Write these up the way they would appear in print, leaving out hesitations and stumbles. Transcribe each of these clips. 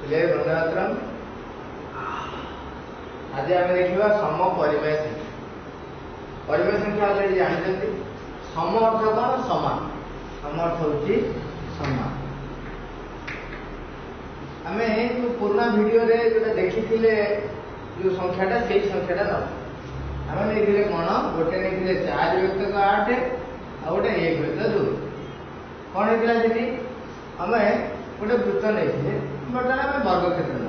आज आम देखा समपरिमेय संख्या। परिमेय संख्या अलरेडी जानते सम अर्थ कौन सामान, सम अर्थ होची सामान। आम जो पुराना वीडियो रे जो देखी जो संख्याटा से संख्याटा ना आम देखिले कौन गोटे देखिले 4 × 8 आ गए 1 × 2 कौन होता जी आम गोटे वृत्त नहीं बर्तमान आम वर्गक्षेत्र ना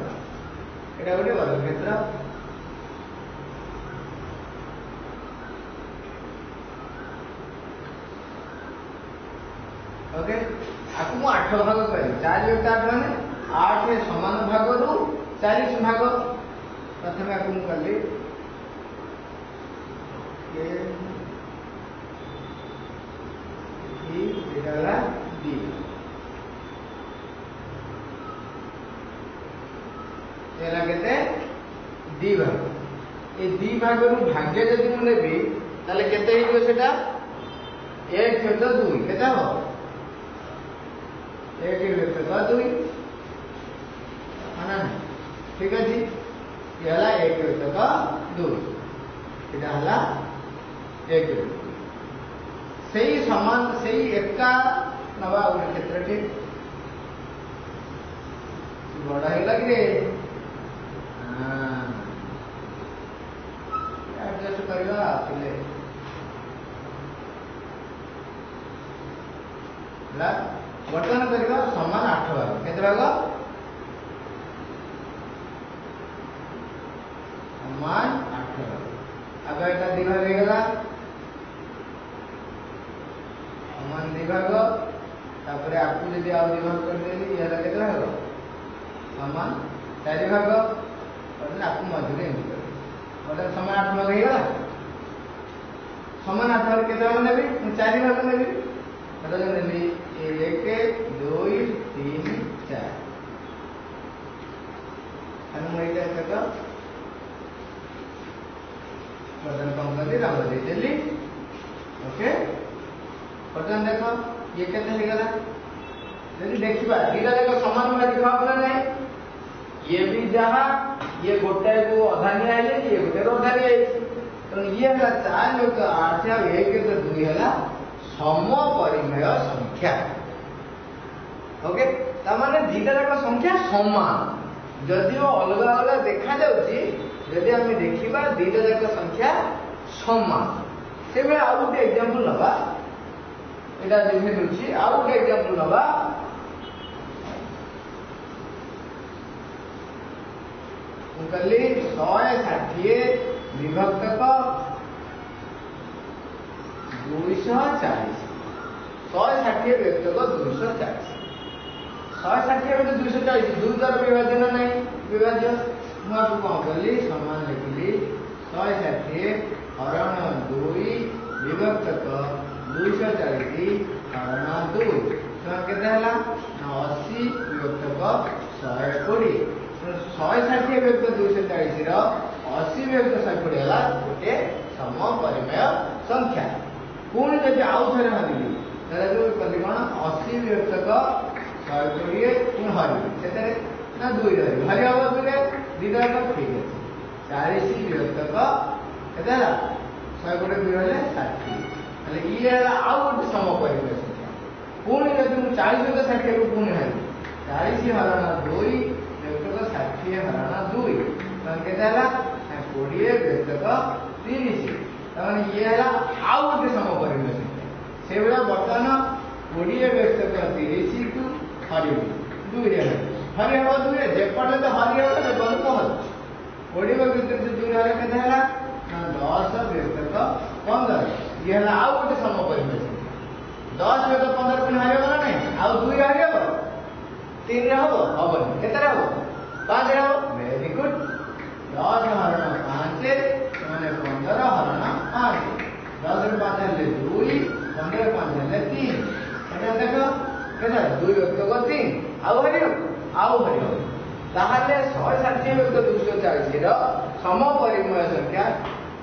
ये गोटे वर्गक्षेत्र ओके। आपको मु 8 भाग कह 4 × 8 मैंने 8 सामान भाग रू 40 भाग प्रथम आपको मु कली डी कहते दी भाग ये दी भाग रू भाग्य जब मुझे तेल के 1 × 2 के 1 × 2 है ठीक है जी। ये 1 × 2 यहाँ 1 × 2 से ही समान से ही एका नवा गोटे क्षेत्र टी बड़ा कि एडजस्ट करवा बर्तमान कर सामान 8 भाग कितने भाग सामान 8 भाग आगे एक 2 भाग हो गला सामान 2 भाग तापर आपको जब आ 2 भाग करदेली ये लगे तो हो सामान 4 भाग और आपको मधुरे बर्तमान सामान 8 भाग हो गला सामान 8 भाग कितने भाग नेबी 4 भाग नेबी मतलब नेबी 1 2 3 4 बदन पंक्ति राम देली ओके। बर्तमान देख ये केगला यदि देखा दीटा देख सामान में विभाग ना ये भी जहा ये गोटे को अधानी आई ये गोटे को अधानी आई तो ये 4 × 8 1 × 2 है समपरिमेय संख्या ओके। ताने दीटा जाक संख्या समान जदिव अलग अलग देखा जाऊँगी आम देखा दीटा जाक संख्या समान से आउ गोटे एग्जाम्पल ना यहाँ लिखे दूसरी आउ गोटे एग्जाम्पल ना कल 160 विभक्तक 240 160 व्यक्तक 240 160 व्यक्त 240 दू द्वारा विभाजन ना विभाज्य मुझे कौन कली सामान लिखिली 160 हरण 2 विभक्तक 240 हरण 2 केला 80 विभक्तक 120 160 व्यक्त 240 रशी व्यक्त 120 है गोटे समपरिमेय संख्या पुणी जब आउ थे हरिली कल कौन 80 व्यक्तक 120 पुणी हरिली से 2 रही हरि हम 2 दीटा ठीक है 40 व्यक्तक 100 2 60 ये आउ गोटे समपरिमेय संख्या पुणी जब 40 × 60 पुणी हरिली 40 हरण 2 व्यक्तक 60 हरण 2 के 20 व्यक्तक 30 ये है आउ गोटे समपरिमेय संख्या से बर्तमान 20 व्यक्तक 30 हरिली 2 हरि हम 2 जेपटे तो हरि हम गल तो हल 20 व्यक्तक 2 है 10 व्यक्तक 15 ये है आउ गोटे समपरिमेय संख्या 10 व्यक्त 15 पुणी हरि हम ना आउ 2 हरि हम 3 हम हम के हम 5 हम वेरी गुड 10 हरण 5 15 हरण 5 10 × 5 2 15 × 5 3 देख क्या 2 व्यक्तक 3 आउ हरिओ ताहले 160 व्यक्त 240 समपरिमेय संख्या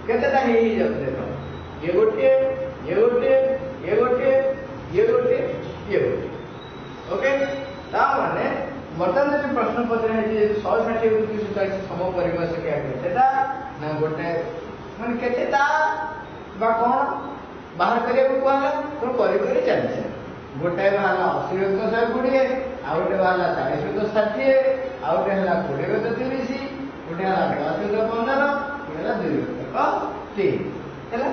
केतेटा हे जाउ देख ये गोटे ओके। तामाने वर्तमान प्रश्न पत्र है 160 रुपी सुधा समपरिमेय संख्या केतेटा ना गोटे मन केतेटा बा कोन बाहर करे को कहला तो करी करी चलसे गोटे बाहर 80 120 आ गोटे बाहर 40 160 आ गोटे हला 20 130 गोटे हला 10 115 एला 2 3 एला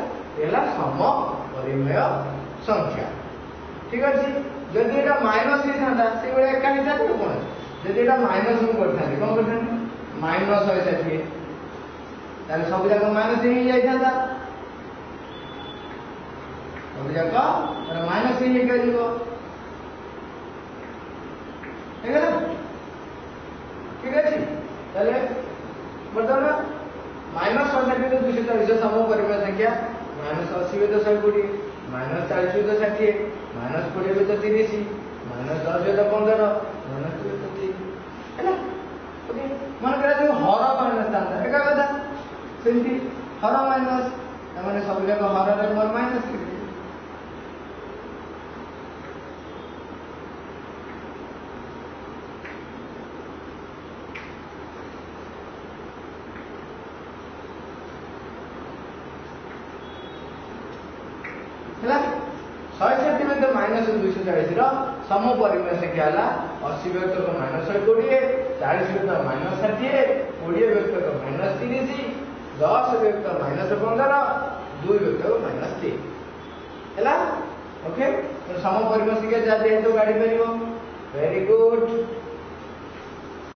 एला समपरिमेय संख्या ठीक अछि जदि एटा माइनस ही थांदा से बळे एका ही थांदा कोन जदि एटा माइनस हम करथाले कोन करथाले माइनस होय जाथि ताले सब जगह माइनस ही जाय थांदा सब जगह पर माइनस ही निकल जइबो ठीक है ठीक है ताले मतलब माइनस होय जाथि तो दूसरा हिस्सा समपरिमेय संख्या माइनस 80 तो 120 माइनस 40 तो 60 माइनस 20 130 माइनस 10 115 माइनस 2 3 है ना ओके मन करा जो हर माइनस दादा एका कथा सेंती हर माइनस माने सब जगह हर रे मोर माइनस की है ना 160 में तो माइनस 240 रो समपरिमेय संख्या हला 80 व्यक्त को माइनस 120 40 व्यक्त को माइनस 60 20 व्यक्त को माइनस 30 10 व्यक्त को माइनस 15 2 व्यक्त को माइनस 3 हैला ओके तो समपरिमेय संख्या जाते हैं तो गाड़ी परिबो वेरी गुड।